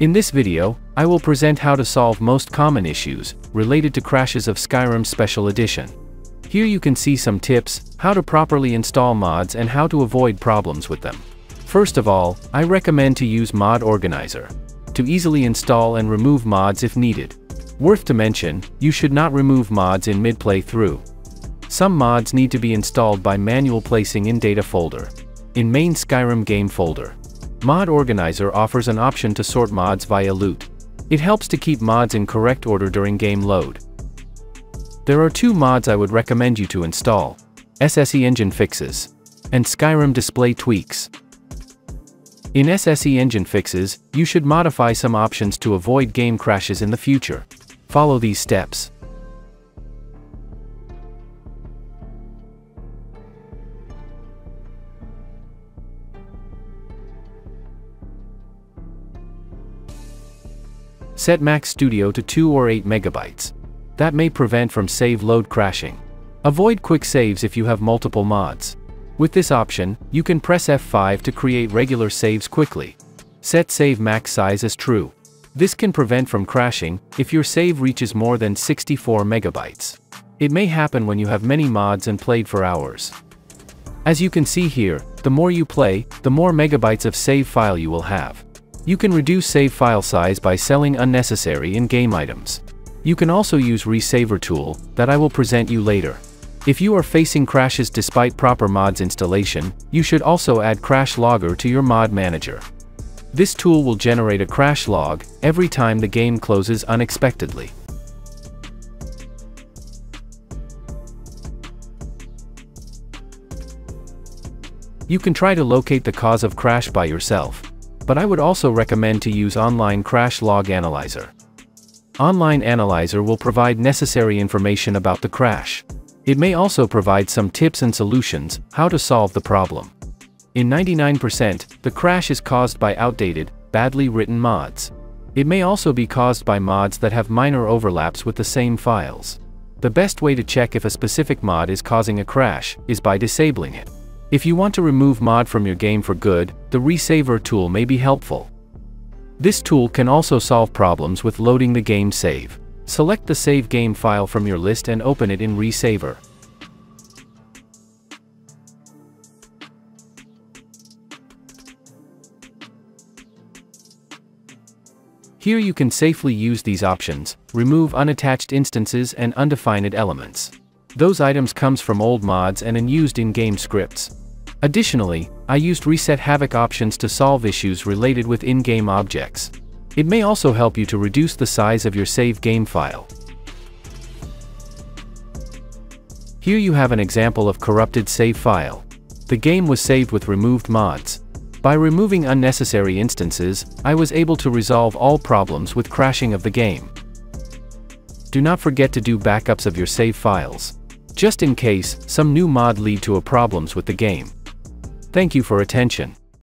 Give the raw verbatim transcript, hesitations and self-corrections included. In this video, I will present how to solve most common issues related to crashes of Skyrim Special Edition. Here you can see some tips, how to properly install mods and how to avoid problems with them. First of all, I recommend to use Mod Organizer to easily install and remove mods if needed. Worth to mention, you should not remove mods in mid-playthrough. Some mods need to be installed by manual placing in data folder. In main Skyrim game folder, Mod Organizer offers an option to sort mods via LOOT. It helps to keep mods in correct order during game load. There are two mods I would recommend you to install: S S E Engine Fixes and Skyrim Display Tweaks. In S S E Engine Fixes, you should modify some options to avoid game crashes in the future. Follow these steps. Set MaxStdio to two or eight megabytes. That may prevent from save load crashing. Avoid quick saves if you have multiple mods. With this option, you can press F five to create regular saves quickly. Set save max size as true. This can prevent from crashing if your save reaches more than sixty-four megabytes. It may happen when you have many mods and played for hours. As you can see here, the more you play, the more megabytes of save file you will have. You can reduce save file size by selling unnecessary in-game items. You can also use ReSaver tool that I will present you later. If you are facing crashes despite proper mods installation, you should also add Crash Logger to your mod manager. This tool will generate a crash log every time the game closes unexpectedly. You can try to locate the cause of crash by yourself, but I would also recommend to use Online Crash Log Analyzer. Online Analyzer will provide necessary information about the crash. It may also provide some tips and solutions how to solve the problem. In ninety-nine percent, the crash is caused by outdated, badly written mods. It may also be caused by mods that have minor overlaps with the same files. The best way to check if a specific mod is causing a crash is by disabling it. If you want to remove mod from your game for good, the ReSaver tool may be helpful. This tool can also solve problems with loading the game save. Select the save game file from your list and open it in ReSaver. Here you can safely use these options: remove unattached instances and undefined elements. Those items comes from old mods and unused in-game scripts. Additionally, I used Reset Havoc options to solve issues related with in-game objects. It may also help you to reduce the size of your save game file. Here you have an example of corrupted save file. The game was saved with removed mods. By removing unnecessary instances, I was able to resolve all problems with crashing of the game. Do not forget to do backups of your save files, just in case some new mod lead to a problems with the game. Thank you for attention.